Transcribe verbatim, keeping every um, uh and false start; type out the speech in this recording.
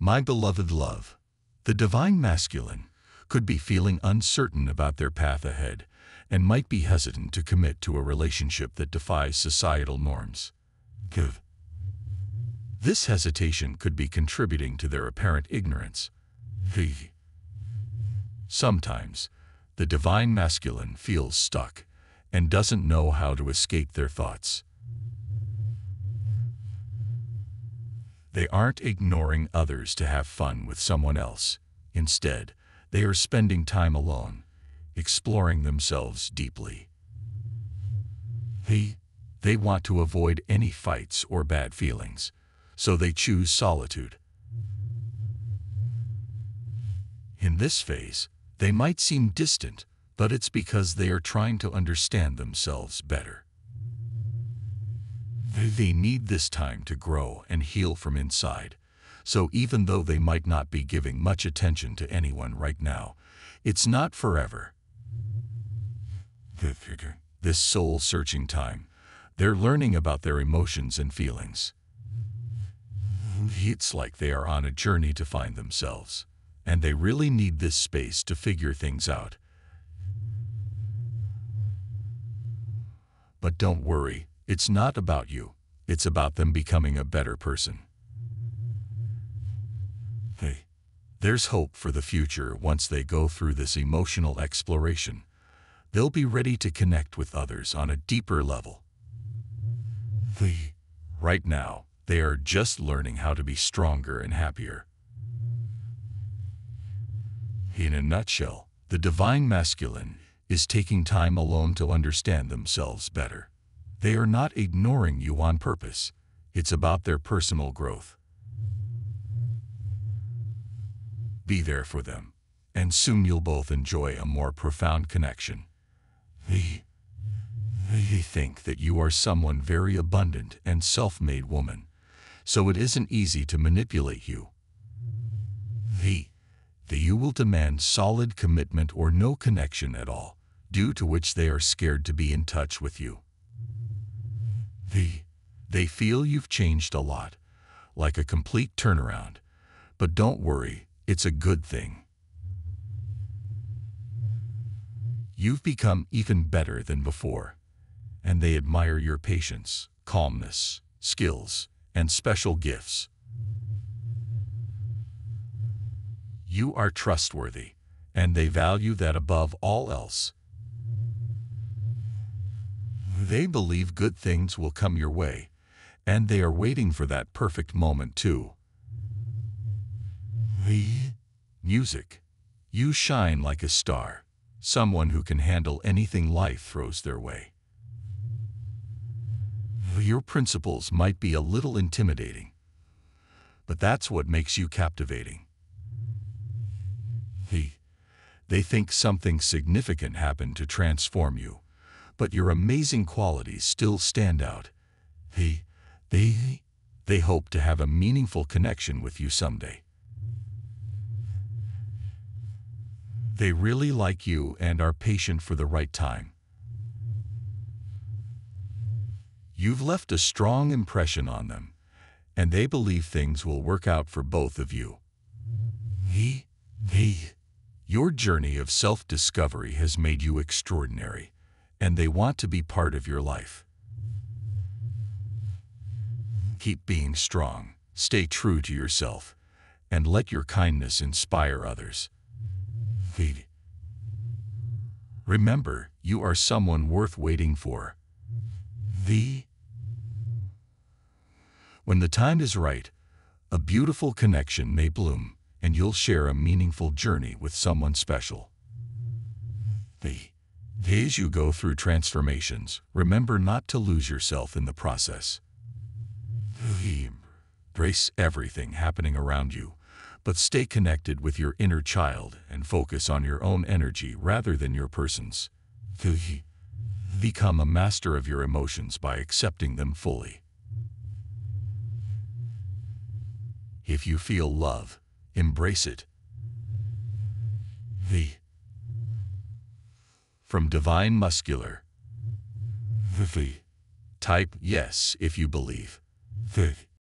My beloved love, the divine masculine, could be feeling uncertain about their path ahead and might be hesitant to commit to a relationship that defies societal norms. Give. This hesitation could be contributing to their apparent ignorance. He. Sometimes, the divine masculine feels stuck and doesn't know how to escape their thoughts. They aren't ignoring others to have fun with someone else. Instead, they are spending time alone, exploring themselves deeply. He. They want to avoid any fights or bad feelings, so they choose solitude. In this phase, they might seem distant, but it's because they are trying to understand themselves better. They need this time to grow and heal from inside, so even though they might not be giving much attention to anyone right now, it's not forever. This soul-searching time, they're learning about their emotions and feelings. It's like they are on a journey to find themselves, and they really need this space to figure things out. But don't worry, it's not about you. It's about them becoming a better person. Hey, there's hope for the future once they go through this emotional exploration. They'll be ready to connect with others on a deeper level. Right now, they are just learning how to be stronger and happier. In a nutshell, the divine masculine is taking time alone to understand themselves better. They are not ignoring you on purpose. It's about their personal growth. Be there for them, and soon you'll both enjoy a more profound connection. The They think that you are someone very abundant and self-made woman, so it isn't easy to manipulate you. The, the you will demand solid commitment or no connection at all, due to which they are scared to be in touch with you. The, they feel you've changed a lot, like a complete turnaround, but don't worry, it's a good thing. You've become even better than before, and they admire your patience, calmness, skills, and special gifts. You are trustworthy, and they value that above all else. They believe good things will come your way, and they are waiting for that perfect moment too. Music. You shine like a star, someone who can handle anything life throws their way. Your principles might be a little intimidating, but that's what makes you captivating. He, they think something significant happened to transform you, but your amazing qualities still stand out. He, they, they hope to have a meaningful connection with you someday. They really like you and are patient for the right time. You've left a strong impression on them, and they believe things will work out for both of you. He, they, your journey of self-discovery has made you extraordinary, and they want to be part of your life. Keep being strong, stay true to yourself, and let your kindness inspire others. He, remember, you are someone worth waiting for. The When the time is right, a beautiful connection may bloom, and you'll share a meaningful journey with someone special. The As you go through transformations, remember not to lose yourself in the process. The Embrace everything happening around you, but stay connected with your inner child and focus on your own energy rather than your person's. The Become a master of your emotions by accepting them fully. If you feel love, embrace it. The From Divine Muscular. The Type yes if you believe. The